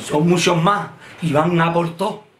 Son muchos más. Iván aportó.